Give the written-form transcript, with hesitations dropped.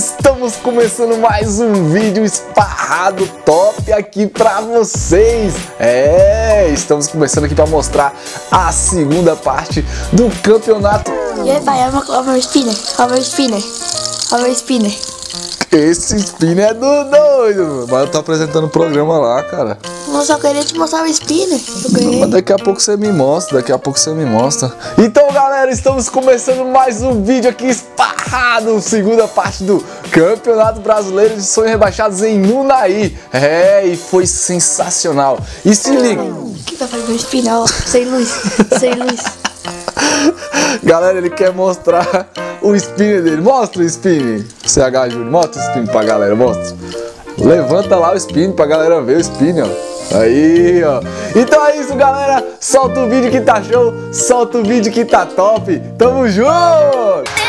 estamos começando mais um vídeo esparrado top aqui pra vocês. Estamos começando aqui pra mostrar a segunda parte do campeonato. E aí, vai, é uma spinner. Esse spinner é do doido, mano. Mas eu tô apresentando o programa lá, cara. Eu só queria te mostrar o spinner. Mas daqui a pouco você me mostra, Então, galera, estamos começando mais um vídeo aqui esparrado, segunda parte do Campeonato Brasileiro de Som e Rebaixados em Unaí. E foi sensacional. E se liga. O que vai fazer o spinner? Sem luz, Galera, ele quer mostrar o spinner dele. Mostra o spinner. CH Júnior, mostra o spinner pra galera, mostra. Levanta lá o spinner pra galera ver o spinner, ó. Aí, ó. Então é isso, galera. Solta o vídeo que tá show. Solta o vídeo que tá top. Tamo junto!